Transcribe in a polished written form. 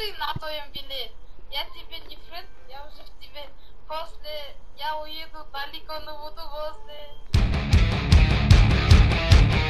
ты на твоем вилле. Я тебе не френд, я уже в тебе. После я уеду далеко, но буду возле.